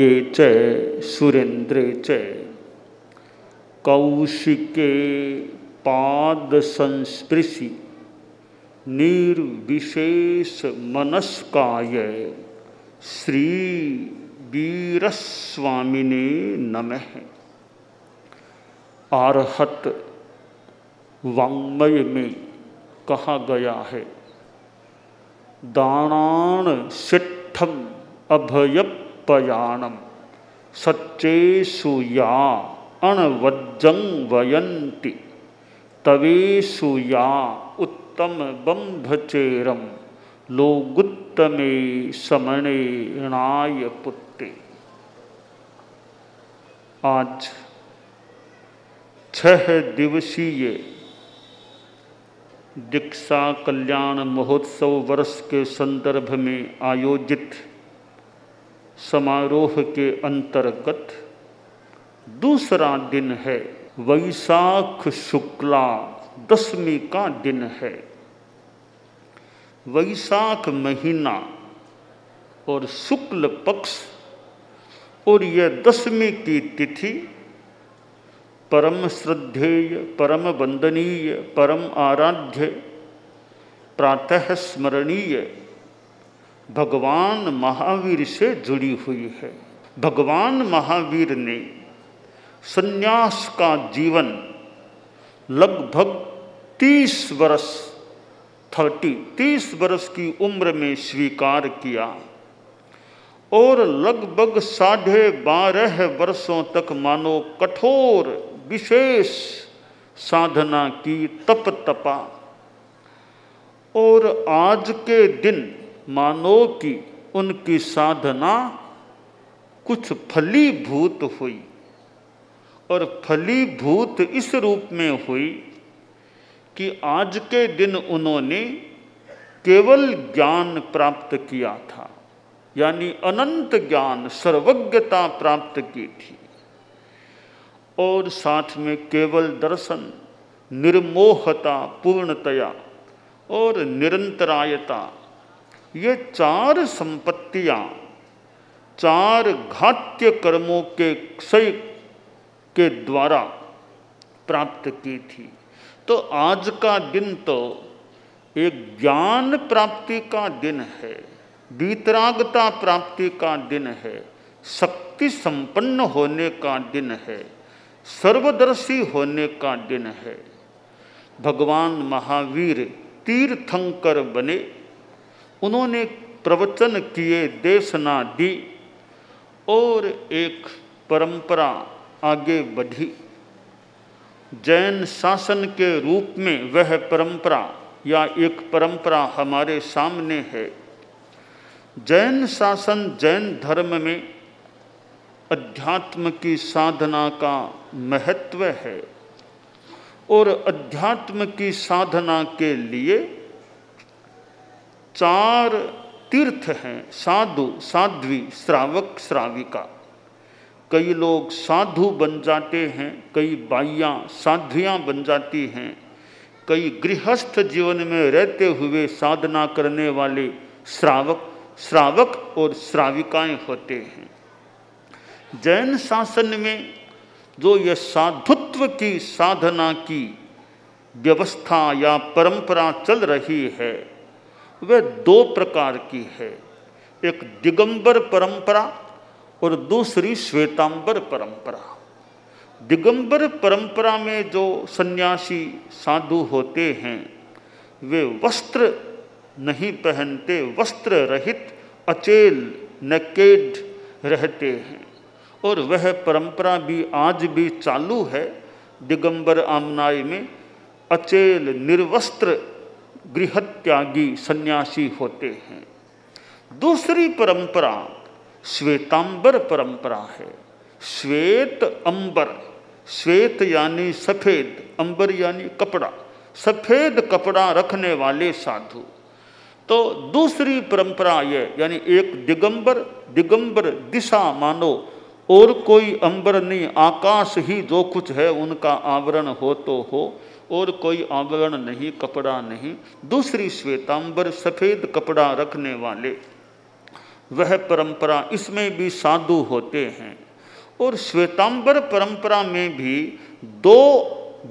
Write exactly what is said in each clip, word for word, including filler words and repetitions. के चय सुरेंद्र चय। कौशिके पाद संस्पृशि निर्विशेष मनस्काय श्री वीरस्वामिने नमः। आरहत वाङ्मय में कहा गया है, दानान सिद्धम अभयपयानम सच्चेषु या अणवज्जं वयन्ति तवेषु या उत्तम बंभचेरम लोगुत्तमे समणे ऋणाय पुत्ते। आज छह दिवसीय दीक्षा कल्याण महोत्सव वर्ष के संदर्भ में आयोजित समारोह के अंतर्गत दूसरा दिन है, वैशाख शुक्ला दसवीं का दिन है। वैशाख महीना और शुक्ल पक्ष और यह दसवीं की तिथि परम श्रद्धेय, परम वंदनीय, परम आराध्य, प्रातः स्मरणीय भगवान महावीर से जुड़ी हुई है। भगवान महावीर ने संन्यास का जीवन लगभग तीस वर्ष थर्टी तीस वर्ष की उम्र में स्वीकार किया और लगभग साढ़े बारह वर्षों तक मानो कठोर विशेष साधना की, तप तपा, और आज के दिन मानो कि उनकी साधना कुछ फलीभूत हुई, और फलीभूत इस रूप में हुई कि आज के दिन उन्होंने केवल ज्ञान प्राप्त किया था, यानी अनंत ज्ञान, सर्वज्ञता प्राप्त की थी, और साथ में केवल दर्शन, निर्मोहता पूर्णतया और निरंतरायता, ये चार संपत्तियाँ चार घात्य कर्मों के क्षय के द्वारा प्राप्त की थी। तो आज का दिन तो एक ज्ञान प्राप्ति का दिन है, वीतरागता प्राप्ति का दिन है, शक्ति संपन्न होने का दिन है, सर्वदर्शी होने का दिन है। भगवान महावीर तीर्थंकर बने, उन्होंने प्रवचन किए, देशना दी और एक परंपरा आगे बढ़ी। जैन शासन के रूप में वह परंपरा या एक परंपरा हमारे सामने है। जैन शासन जैन धर्म में अध्यात्म की साधना का महत्व है और अध्यात्म की साधना के लिए चार तीर्थ हैं, साधु, साध्वी, श्रावक, श्राविका। कई लोग साधु बन जाते हैं, कई बाइयाँ साध्वियाँ बन जाती हैं, कई गृहस्थ जीवन में रहते हुए साधना करने वाले श्रावक श्रावक और श्राविकाएँ होते हैं। जैन शासन में जो यह साधुत्व की साधना की व्यवस्था या परंपरा चल रही है, वह दो प्रकार की है, एक दिगंबर परंपरा और दूसरी श्वेतांबर परंपरा। दिगंबर परंपरा में जो सन्यासी साधु होते हैं, वे वस्त्र नहीं पहनते, वस्त्र रहित अचेल नकेड रहते हैं, और वह परंपरा भी आज भी चालू है। दिगंबर आमनाय में अचेल निर्वस्त्र गृहत्यागी सन्यासी होते हैं। दूसरी परंपरा श्वेतांबर परंपरा है। श्वेत अंबर, श्वेत यानी सफ़ेद, अंबर यानी कपड़ा, सफ़ेद कपड़ा रखने वाले साधु। तो दूसरी परंपरा यह, यानी एक दिगंबर, दिगंबर दिशा मानो, और कोई अंबर नहीं, आकाश ही जो कुछ है उनका आवरण हो तो हो, और कोई आवरण नहीं, कपड़ा नहीं। दूसरी श्वेतांबर, सफ़ेद कपड़ा रखने वाले, वह परंपरा इसमें भी साधु होते हैं। और श्वेतांबर परंपरा में भी दो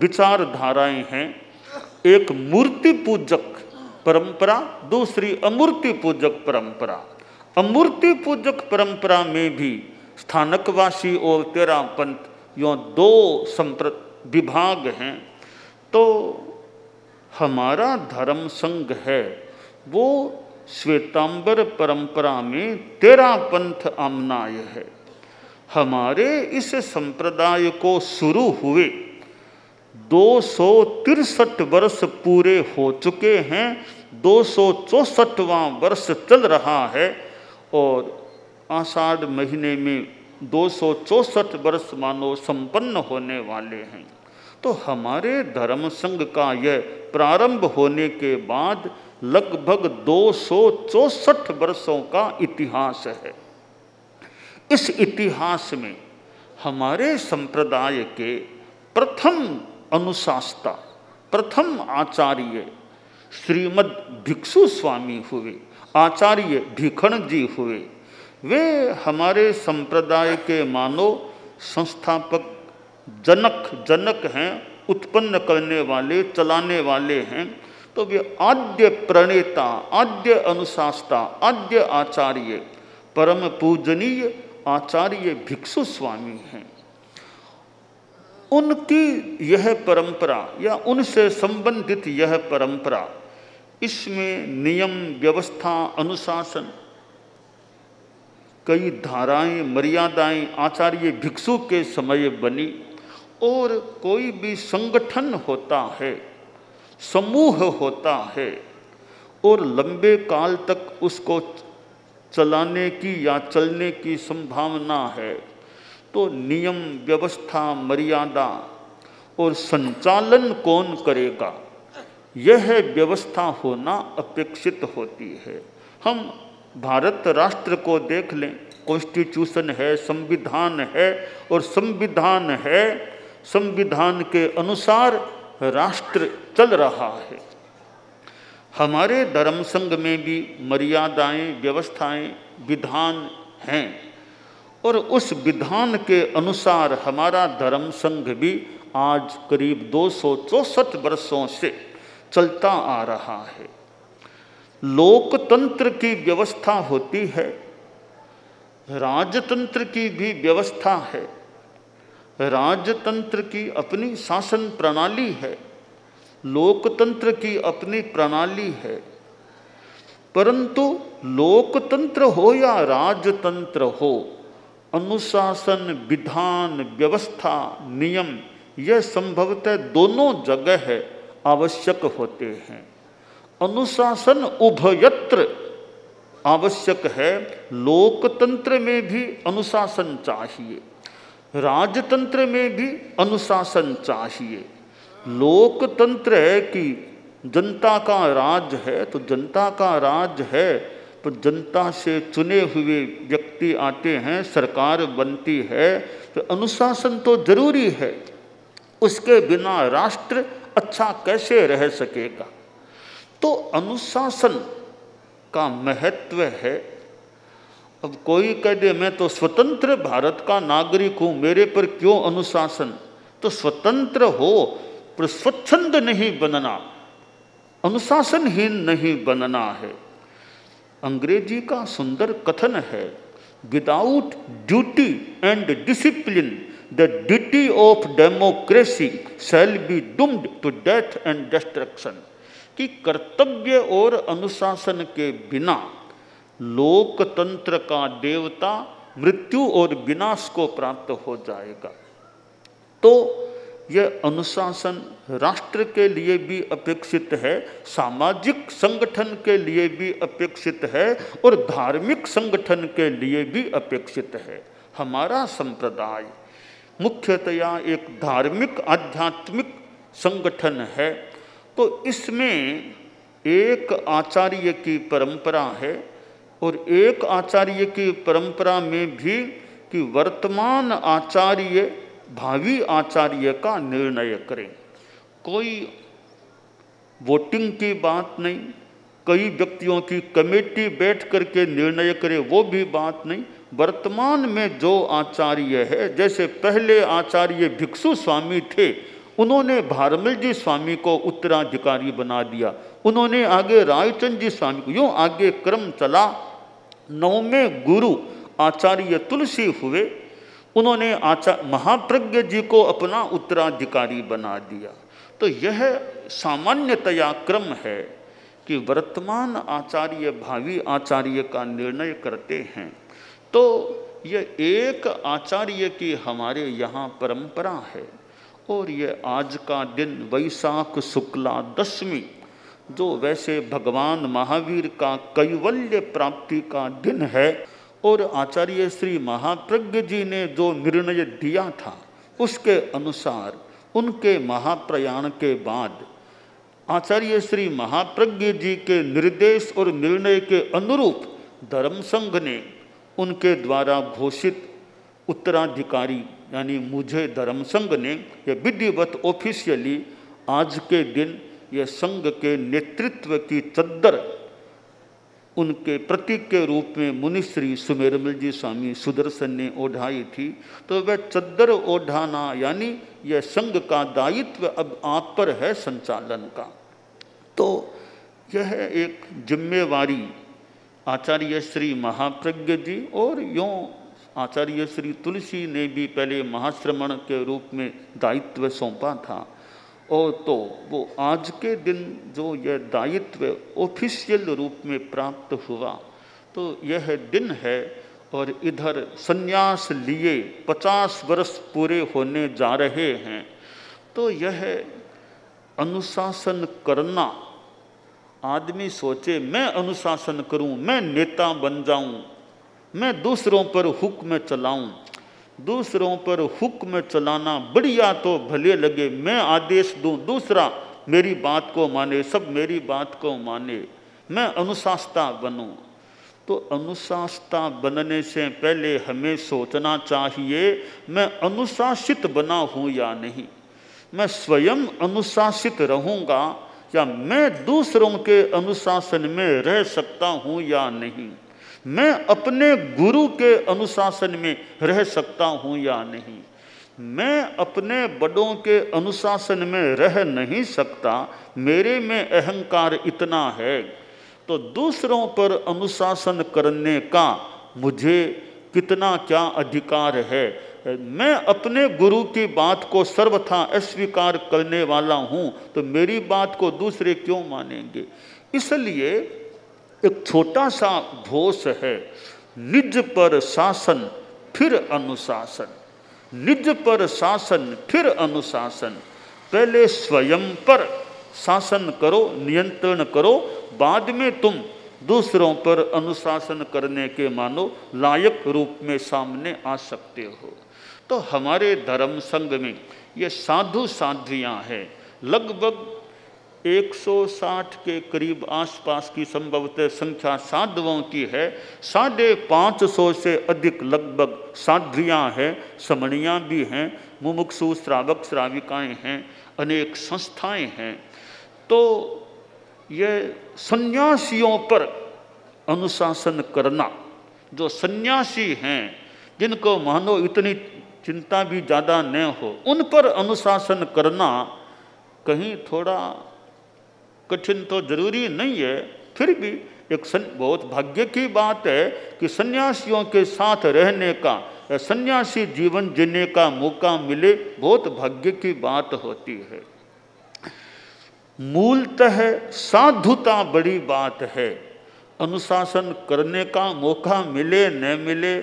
विचारधाराएं हैं, एक मूर्ति पूजक परंपरा, दूसरी अमूर्ति पूजक परंपरा। अमूर्ति पूजक परंपरा में भी स्थानकवासी और तेरापंथ यों दो संप्रदाय विभाग हैं। तो हमारा धर्म संघ है वो श्वेतांबर परंपरा में तेरापंथ आमनाय है। हमारे इस संप्रदाय को शुरू हुए दो सौ तिरसठ वर्ष पूरे हो चुके हैं, दो सौ चौसठवां वर्ष चल रहा है और आषाढ़ महीने में दो सौ चौसठ वर्ष मानो संपन्न होने वाले हैं। तो हमारे धर्म संघ का यह प्रारंभ होने के बाद लगभग दो सौ चौसठ वर्षों का इतिहास है। इस इतिहास में हमारे संप्रदाय के प्रथम अनुशास्ता, प्रथम आचार्य श्रीमद भिक्षु स्वामी हुए, आचार्य भिक्षण जी हुए। वे हमारे संप्रदाय के मानो संस्थापक जनक जनक हैं, उत्पन्न करने वाले, चलाने वाले हैं। तो वे आद्य प्रणेता, आद्य अनुशास्ता, आद्य आचार्य परम पूजनीय आचार्य भिक्षु स्वामी हैं। उनकी यह परंपरा या उनसे संबंधित यह परंपरा, इसमें नियम, व्यवस्था, अनुशासन, कई धाराएं, मर्यादाएं आचार्य भिक्षु के समय बनी। और कोई भी संगठन होता है, समूह होता है और लंबे काल तक उसको चलाने की या चलने की संभावना है, तो नियम, व्यवस्था, मर्यादा और संचालन कौन करेगा, यह व्यवस्था होना अपेक्षित होती है। हम भारत राष्ट्र को देख लें, कॉन्स्टिट्यूशन है, संविधान है और संविधान है, संविधान के अनुसार राष्ट्र चल रहा है। हमारे धर्म संघ में भी मर्यादाएं, व्यवस्थाएं, विधान हैं और उस विधान के अनुसार हमारा धर्म संघ भी आज करीब दो सौ चौसठ वर्षों से चलता आ रहा है। लोकतंत्र की व्यवस्था होती है, राजतंत्र की भी व्यवस्था है। राजतंत्र की अपनी शासन प्रणाली है, लोकतंत्र की अपनी प्रणाली है। परंतु लोकतंत्र हो या राजतंत्र हो, अनुशासन, विधान, व्यवस्था, नियम यह संभवतः दोनों जगह है, आवश्यक होते हैं। अनुशासन उभयत्र आवश्यक है, लोकतंत्र में भी अनुशासन चाहिए, राजतंत्र में भी अनुशासन चाहिए। लोकतंत्र है कि जनता का राज है, तो जनता का राज है तो जनता से चुने हुए व्यक्ति आते हैं, सरकार बनती है, तो अनुशासन तो जरूरी है। उसके बिना राष्ट्र अच्छा कैसे रह सकेगा। तो अनुशासन का महत्व है। अब कोई कह दे मैं तो स्वतंत्र भारत का नागरिक हूँ, मेरे पर क्यों अनुशासन। तो स्वतंत्र हो पर स्वच्छंद नहीं बनना, अनुशासनहीन नहीं बनना है। अंग्रेजी का सुंदर कथन है, without duty and discipline the duty of democracy shall be doomed to death and destruction. कि कर्तव्य और अनुशासन के बिना लोकतंत्र का देवता मृत्यु और विनाश को प्राप्त हो जाएगा। तो यह अनुशासन राष्ट्र के लिए भी अपेक्षित है, सामाजिक संगठन के लिए भी अपेक्षित है और धार्मिक संगठन के लिए भी अपेक्षित है। हमारा संप्रदाय मुख्यतया एक धार्मिक आध्यात्मिक संगठन है। तो इसमें एक आचार्य की परंपरा है और एक आचार्य की परंपरा में भी कि वर्तमान आचार्य भावी आचार्य का निर्णय करें। कोई वोटिंग की बात नहीं, कई व्यक्तियों की कमेटी बैठ करके निर्णय करे वो भी बात नहीं। वर्तमान में जो आचार्य है, जैसे पहले आचार्य भिक्षु स्वामी थे, उन्होंने भारमल जी स्वामी को उत्तराधिकारी बना दिया, उन्होंने आगे रायचंद जी स्वामी को, यूँ आगे क्रम चला। नौवें गुरु आचार्य तुलसी हुए, उन्होंने आचार्य महाप्रज्ञ जी को अपना उत्तराधिकारी बना दिया। तो यह सामान्यतया क्रम है कि वर्तमान आचार्य भावी आचार्य का निर्णय करते हैं। तो यह एक आचार्य की हमारे यहाँ परंपरा है। और यह आज का दिन वैशाख शुक्ला दशमी, जो वैसे भगवान महावीर का कैवल्य प्राप्ति का दिन है, और आचार्य श्री महाप्रज्ञ जी ने जो निर्णय दिया था उसके अनुसार उनके महाप्रयाण के बाद आचार्य श्री महाप्रज्ञ जी के निर्देश और निर्णय के अनुरूप धर्म संघ ने उनके द्वारा घोषित उत्तराधिकारी यानी मुझे धर्म संघ ने यह विधिवत ऑफिशियली आज के दिन यह संघ के नेतृत्व की चद्दर उनके प्रतीक के रूप में मुनिश्री सुमेरमल जी स्वामी सुदर्शन ने ओढ़ाई थी। तो वह चद्दर ओढ़ाना यानी यह संघ का दायित्व अब आप पर है संचालन का। तो यह एक जिम्मेवारी आचार्य श्री महाप्रज्ञ जी और यों आचार्य श्री तुलसी ने भी पहले महाश्रमण के रूप में दायित्व सौंपा था, और तो वो आज के दिन जो यह दायित्व ऑफिशियल रूप में प्राप्त हुआ, तो यह दिन है। और इधर संन्यास लिए पचास वर्ष पूरे होने जा रहे हैं, तो यह अनुशासन करना, आदमी सोचे मैं अनुशासन करूं, मैं नेता बन जाऊं, मैं दूसरों पर हुक्म चलाऊं। दूसरों पर हुक्म चलाना बढ़िया तो भले लगे, मैं आदेश दूं दूसरा मेरी बात को माने, सब मेरी बात को माने, मैं अनुशासता बनूं। तो अनुशासता बनने से पहले हमें सोचना चाहिए मैं अनुशासित बना हूं या नहीं, मैं स्वयं अनुशासित रहूंगा या मैं दूसरों के अनुशासन में रह सकता हूं या नहीं, मैं अपने गुरु के अनुशासन में रह सकता हूँ या नहीं, मैं अपने बड़ों के अनुशासन में रह नहीं सकता, मेरे में अहंकार इतना है, तो दूसरों पर अनुशासन करने का मुझे कितना क्या अधिकार है। मैं अपने गुरु की बात को सर्वथा अस्वीकार करने वाला हूँ, तो मेरी बात को दूसरे क्यों मानेंगे। इसलिए एक छोटा सा घोष है, निज पर शासन फिर अनुशासन, निज पर शासन फिर अनुशासन। पहले स्वयं पर शासन करो, नियंत्रण करो, बाद में तुम दूसरों पर अनुशासन करने के मानो लायक रूप में सामने आ सकते हो। तो हमारे धर्म संघ में ये साधु साध्वियाँ हैं, लगभग एक सौ साठ के करीब आसपास की संभवतः संख्या साधुओं की है। साढ़े पाँच सौ से अधिक लगभग साध्वियाँ हैं, समणियाँ भी हैं, मुमुक्षु श्रावक श्राविकाएँ हैं, अनेक संस्थाएं हैं। तो ये सन्यासियों पर अनुशासन करना, जो सन्यासी हैं जिनको मानो इतनी चिंता भी ज़्यादा न हो, उन पर अनुशासन करना कहीं थोड़ा कठिन तो जरूरी नहीं है। फिर भी एक बहुत भाग्य की बात है कि सन्यासियों के साथ रहने का, सन्यासी जीवन जीने का मौका मिले, बहुत भाग्य की बात होती है। मूलतः साधुता बड़ी बात है, अनुशासन करने का मौका मिले न मिले,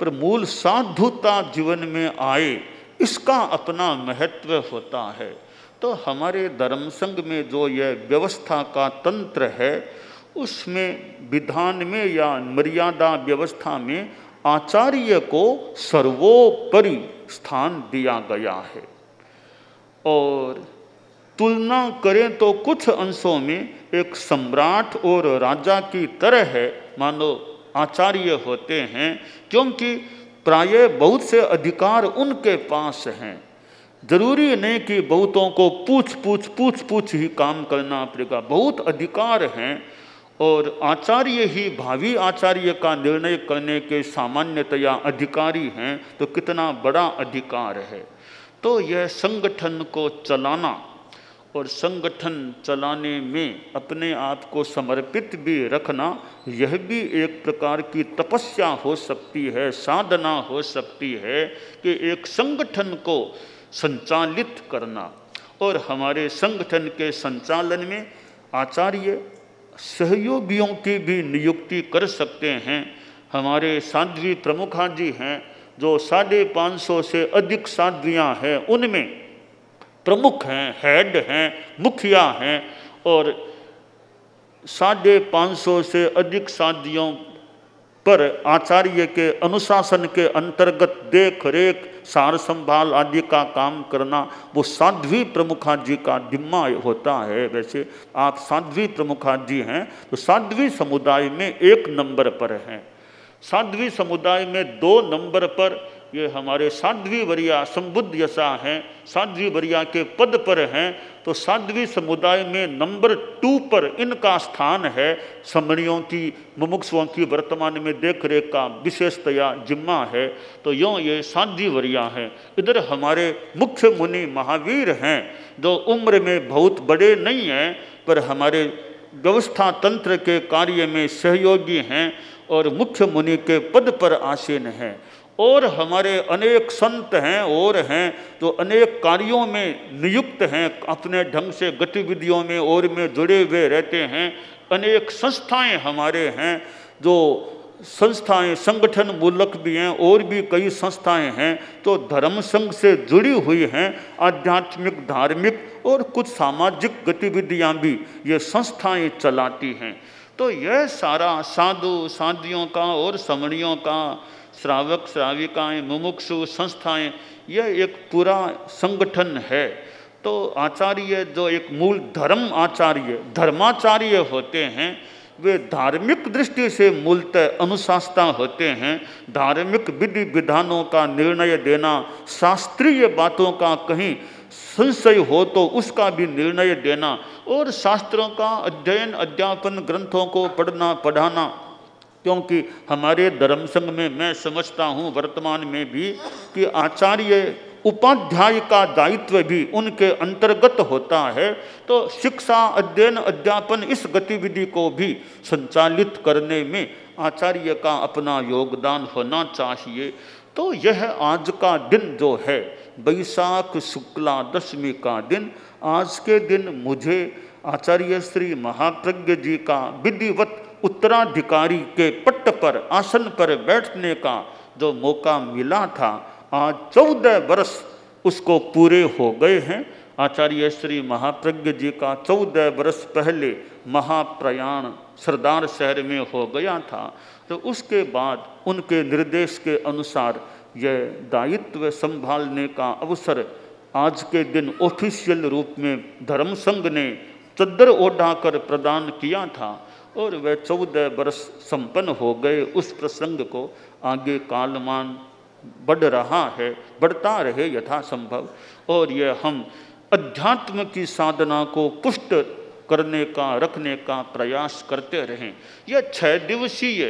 पर मूल साधुता जीवन में आए, इसका अपना महत्व होता है। तो हमारे धर्म संघ में जो यह व्यवस्था का तंत्र है, उसमें विधान में या मर्यादा व्यवस्था में आचार्य को सर्वोपरि स्थान दिया गया है। और तुलना करें तो कुछ अंशों में एक सम्राट और राजा की तरह है मानो आचार्य होते हैं, क्योंकि प्रायः बहुत से अधिकार उनके पास हैं। जरूरी नहीं कि बहुतों को पूछ पूछ पूछ पूछ ही काम करना पड़ेगा, बहुत अधिकार हैं। और आचार्य ही भावी आचार्य का निर्णय करने के सामान्यतया अधिकारी हैं, तो कितना बड़ा अधिकार है। तो यह संगठन को चलाना और संगठन चलाने में अपने आप को समर्पित भी रखना, यह भी एक प्रकार की तपस्या हो सकती है, साधना हो सकती है कि एक संगठन को संचालित करना। और हमारे संगठन के संचालन में आचार्य सहयोगियों की भी नियुक्ति कर सकते हैं। हमारे साध्वी प्रमुखा जी हैं जो साढ़े पाँच सौ से अधिक साध्वियाँ हैं, उनमें प्रमुख हैं, हेड हैं, मुखिया हैं, और साढ़े पाँच सौ से अधिक साध्वियों पर आचार्य के अनुशासन के अंतर्गत देख रेख, सार संभाल आदि का काम करना वो साध्वी प्रमुखा जी का जिम्मा होता है। वैसे आप साध्वी प्रमुखा जी हैं तो साध्वी समुदाय में एक नंबर पर हैं, साध्वी समुदाय में दो नंबर पर ये हमारे साध्वी वरिया संबुद्ध यशा हैं, साध्वी वरिया के पद पर हैं, तो साध्वी समुदाय में नंबर टू पर इनका स्थान है। समणियों की, मुमुक्षुओं की वर्तमान में देख रेख का विशेषतया जिम्मा है। तो यों ये साध्वी वरिया हैं। इधर हमारे मुख्य मुनि महावीर हैं जो उम्र में बहुत बड़े नहीं हैं, पर हमारे व्यवस्था तंत्र के कार्य में सहयोगी हैं और मुख्य मुनि के पद पर आसीन हैं। और हमारे अनेक संत हैं और हैं जो अनेक कार्यों में नियुक्त हैं, अपने ढंग से गतिविधियों में और में जुड़े हुए रहते हैं। अनेक संस्थाएं हमारे हैं जो संस्थाएं संगठन मूलक भी हैं और भी कई संस्थाएं हैं तो धर्म संघ से जुड़ी हुई हैं। आध्यात्मिक, धार्मिक और कुछ सामाजिक गतिविधियां भी ये संस्थाएं चलाती हैं। तो यह सारा साधु साधियों का और समणियों का, श्रावक श्राविकाएँ, मुमुक्षु संस्थाएं, यह एक पूरा संगठन है। तो आचार्य जो एक मूल धर्म आचार्य धर्माचार्य होते हैं, वे धार्मिक दृष्टि से मूलतः अनुशास्ता होते हैं। धार्मिक विधि विधानों का निर्णय देना, शास्त्रीय बातों का कहीं संशय हो तो उसका भी निर्णय देना, और शास्त्रों का अध्ययन, अध्यापन, ग्रंथों को पढ़ना, पढ़ाना, क्योंकि हमारे धर्म संघ में मैं समझता हूँ वर्तमान में भी कि आचार्य उपाध्याय का दायित्व भी उनके अंतर्गत होता है। तो शिक्षा, अध्ययन, अध्यापन इस गतिविधि को भी संचालित करने में आचार्य का अपना योगदान होना चाहिए। तो यह आज का दिन जो है, बैसाख शुक्ला दशमी का दिन, आज के दिन मुझे आचार्य श्री महाप्रज्ञ जी का विधिवत उत्तराधिकारी के पट्ट पर, आसन पर बैठने का जो मौका मिला था, आज चौदह वर्ष उसको पूरे हो गए हैं। आचार्य श्री महाप्रज्ञ जी का चौदह वर्ष पहले महाप्रयाण सरदार शहर में हो गया था। तो उसके बाद उनके निर्देश के अनुसार यह दायित्व संभालने का अवसर आज के दिन ऑफिशियल रूप में धर्म संघ ने चद्दर ओढ़ा कर प्रदान किया था और वह चौदह वर्ष संपन्न हो गए। उस प्रसंग को आगे कालमान बढ़ रहा है, बढ़ता रहे यथासंभव। और यह हम अध्यात्म की साधना को पुष्ट करने का, रखने का प्रयास करते रहें। यह छः दिवसीय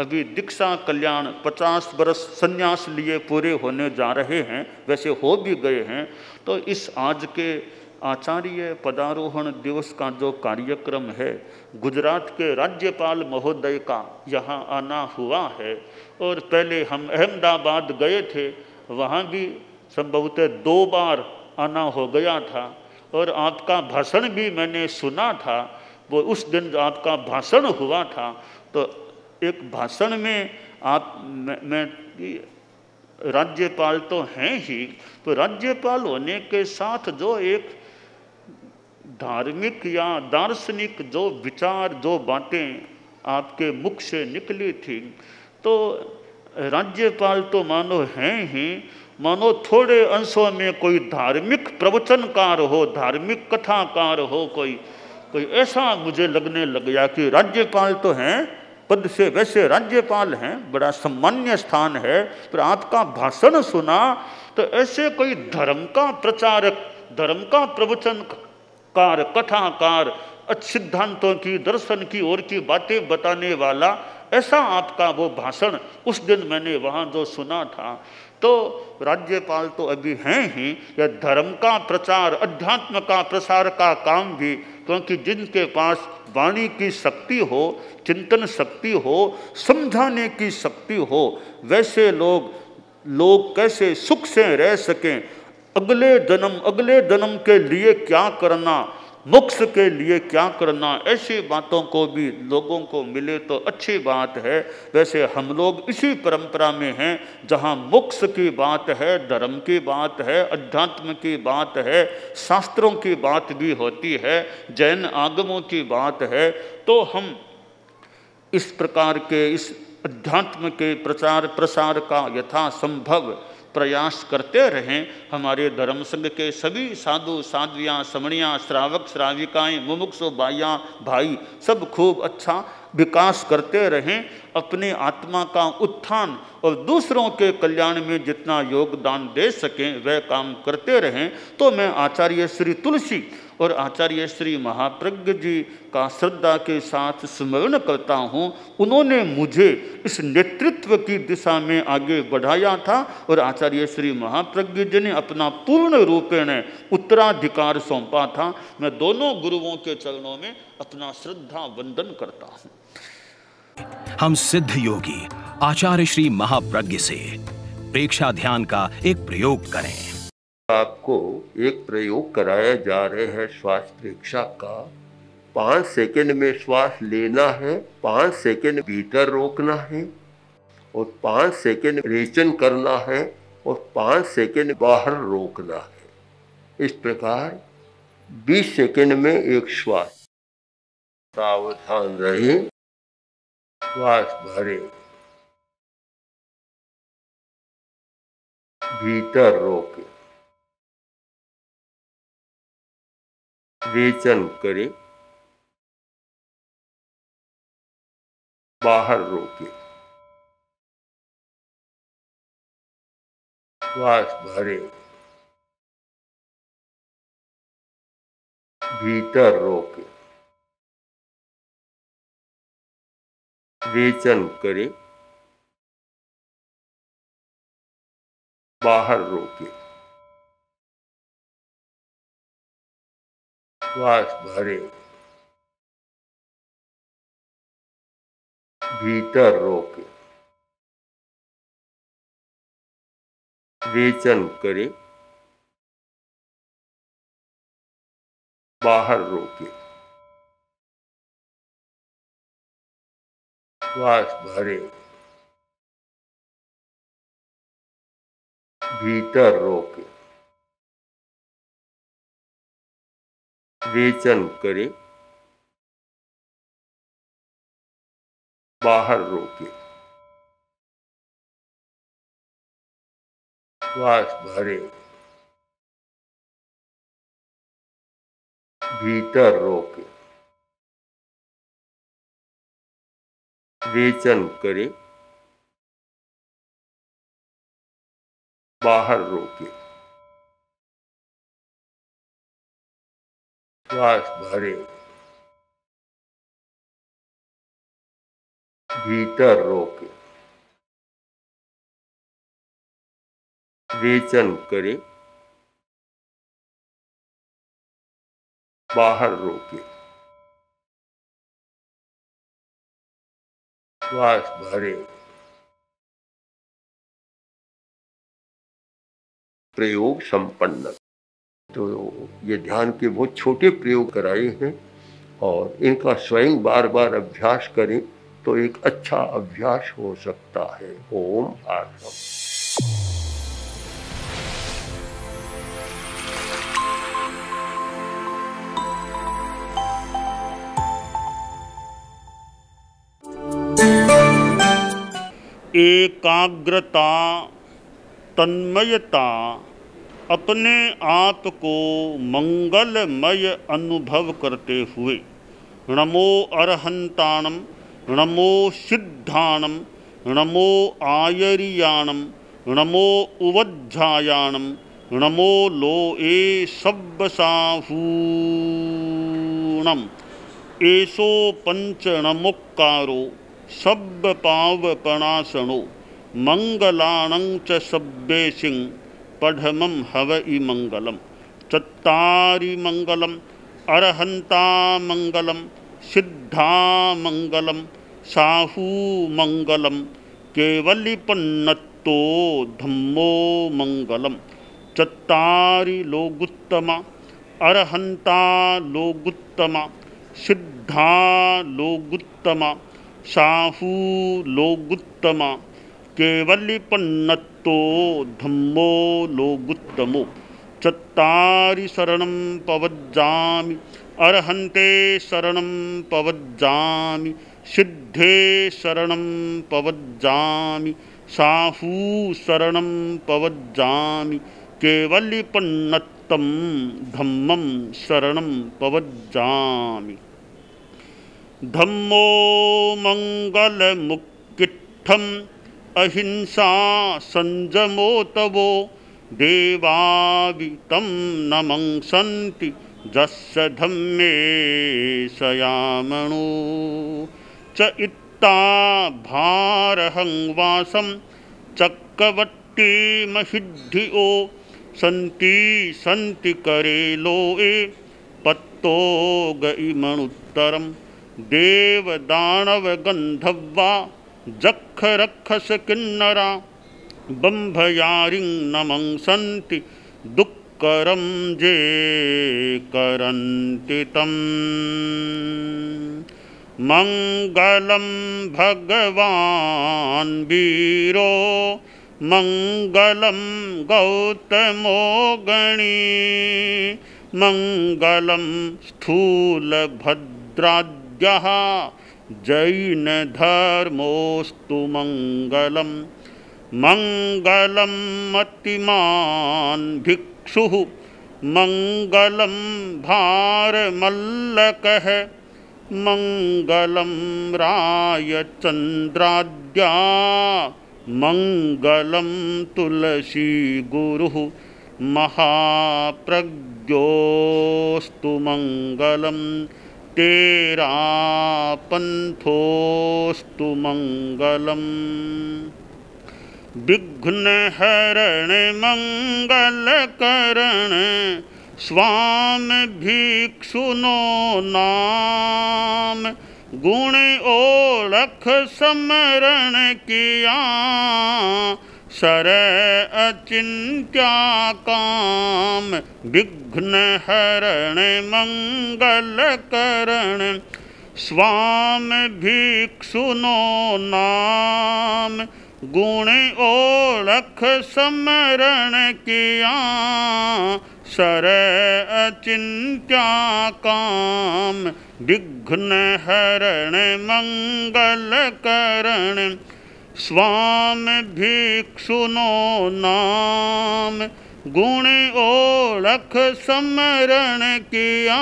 अभी दीक्षा कल्याण पचास वर्ष संन्यास लिए पूरे होने जा रहे हैं, वैसे हो भी गए हैं। तो इस आज के आचार्य पदारोहण दिवस का जो कार्यक्रम है, गुजरात के राज्यपाल महोदय का यहाँ आना हुआ है। और पहले हम अहमदाबाद गए थे, वहाँ भी संभवतः दो बार आना हो गया था और आपका भाषण भी मैंने सुना था। वो उस दिन जो आपका भाषण हुआ था, तो एक भाषण में आप, मैं, मैं राज्यपाल तो हैं ही, तो राज्यपाल होने के साथ जो एक धार्मिक या दार्शनिक जो विचार, जो बातें आपके मुख से निकली थी, तो राज्यपाल तो मानो हैं ही, मानो थोड़े अंशों में कोई धार्मिक प्रवचनकार हो, धार्मिक कथाकार हो, कोई कोई ऐसा मुझे लगने लग गया कि राज्यपाल तो हैं पद से, वैसे राज्यपाल हैं, बड़ा सम्मान्य स्थान है, पर आपका भाषण सुना तो ऐसे कोई धर्म का प्रचारक, धर्म का प्रवचनकार, कथाकार, सिद्धांतों की, दर्शन की ओर की बातें बताने वाला ऐसा आपका वो भाषण उस दिन मैंने वहाँ जो सुना था। तो राज्यपाल तो अभी हैं ही, या धर्म का प्रचार, अध्यात्म का प्रसार का काम भी, क्योंकि जिनके पास वाणी की शक्ति हो, चिंतन शक्ति हो, समझाने की शक्ति हो, वैसे लोग लोग कैसे सुख से रह सकें, अगले जन्म अगले जन्म के लिए क्या करना, मोक्ष के लिए क्या करना, ऐसी बातों को भी लोगों को मिले तो अच्छी बात है। वैसे हम लोग इसी परंपरा में हैं जहाँ मोक्ष की बात है, धर्म की बात है, अध्यात्म की बात है, शास्त्रों की बात भी होती है, जैन आगमों की बात है। तो हम इस प्रकार के इस अध्यात्म के प्रचार प्रसार का यथासंभव प्रयास करते रहें। हमारे धर्म संघ के सभी साधु साध्वियाँ, समणियाँ, श्रावक श्राविकाएँ, मुमुक्षु भाइयाँ भाई सब खूब अच्छा विकास करते रहें, अपनी आत्मा का उत्थान और दूसरों के कल्याण में जितना योगदान दे सकें वह काम करते रहें। तो मैं आचार्य श्री तुलसी और आचार्य श्री महाप्रज्ञ जी का श्रद्धा के साथ स्मरण करता हूँ। उन्होंने मुझे इस नेतृत्व की दिशा में आगे बढ़ाया था और आचार्य श्री महाप्रज्ञ जी ने अपना पूर्ण रूपेण उत्तराधिकार सौंपा था। मैं दोनों गुरुओं के चरणों में अपना श्रद्धा वंदन करता हूँ। हम सिद्ध योगी आचार्य श्री महाप्रज्ञ से प्रेक्षा ध्यान का एक प्रयोग करें। आपको एक प्रयोग कराया जा रहे है श्वास परीक्षा का। पाँच सेकंड में श्वास लेना है, पाँच सेकंड भीतर रोकना है और पाँच सेकंड रेचन करना है और पाँच सेकंड बाहर रोकना है। इस प्रकार बीस सेकंड में एक श्वास। सावधान रहे, श्वास भरे, भीतर रोके, रेचन करें, बाहर रोके, श्वास भरे, भीतर रोके, रेचन करें, बाहर रोके, श्वास भरे, भीतर रोके, रेचन करे, बाहर रोके, श्वास भरे, भीतर रोके, रेचन करे, बाहर रोके, श्वास भरे, भीतर रोके, रेचन करे, बाहर रोके, श्वास भरे, भीतर रोके, रेचन करे, बाहर रोके, श्वास भरे। प्रयोग संपन्न। तो ये ध्यान के बहुत छोटे प्रयोग कराए हैं और इनका स्वयं बार बार अभ्यास करें तो एक अच्छा अभ्यास हो सकता है। ओम आसम। एकाग्रता, तन्मयता, अपने आप को मंगलमय अनुभव करते हुए नमो अरहंताणम, नमो सिद्धाणम, नमो आयरियाणम, नमो उवध्यायाणम, नमो लोए सब्बसाहूणम एसो पंचणमुक्कारो सब पाव प्रणासणो मंगलाणं च सब्बेशिं पढ़मं हवई मंगलम चत्तारि मंगलम अरहंता मंगलम सिद्धा मंगलम साहू मंगलम केवलिपन्नत्तो धम्मो मंगलम चत्तारि लोगुत्तमा अरहंता लोगुत्तमा सिद्धा लोगुत्तमा साहू लोगुत्तमा केवलिपन्नत्तो धम्मो लोगुत्तमो चत्तारि शरणं पवज्जामि अरहन्ते शरणं पवज्जामि सिद्धे शरणं पवज्जामि साहू शरणं पवज्जामि केवलिपन्नत्तं धम्मं शरणं पवज्जामि। धम्मो मंगलमुक्तिठं अहिंसा संजमो तवो देवावितं नमंसन्ति जस्य धम्मे सयामणो च इत्ता भारहं वासं चक्रवर्ती महिद्धिओ सन्ति सन्ति करेलो ए पत्तो गइमणुत्तरं देवदानव गन्धर्वा जक्ख रक्षस किन्नरा बंभयारिं नमंसन्ति दुक्करं जे करन्ति तं। मंगलं भगवान् वीरो मंगलं गौतमो गणी मंगलं स्थूलभद्राद्यः जैन धर्मोस्तु मंगलम। मंगलम मतिमान भिक्षु मंगलम भारमल्लकः मंगलम रायचंद्राद्या मंगलम तुलसी गुरु महाप्रज्ञोस्तु मंगलम तेरापंथोस्तु मंगलम। विघ्न हरण मंगल करण स्वाम भिक्षुनो नाम गुण ओळख समरण किया शरय अचिंत्या काम। विघ्न हरण मंगल करण स्वाम भिक्षुनो नाम गुण ओळख समरण किया शरय अचिंत्या काम। विघ्न हरण मंगल करण स्वाम भिक्षुनो नाम गुण ओळख समरण किया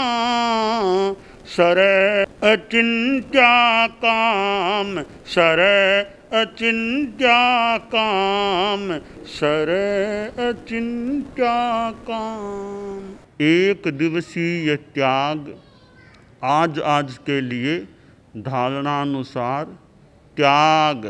शरय अचिंत्या काम शरय अचिंत्या काम शरय अचिंत्या काम। एक दिवसीय त्याग आज आज के लिए धारणानुसार त्याग।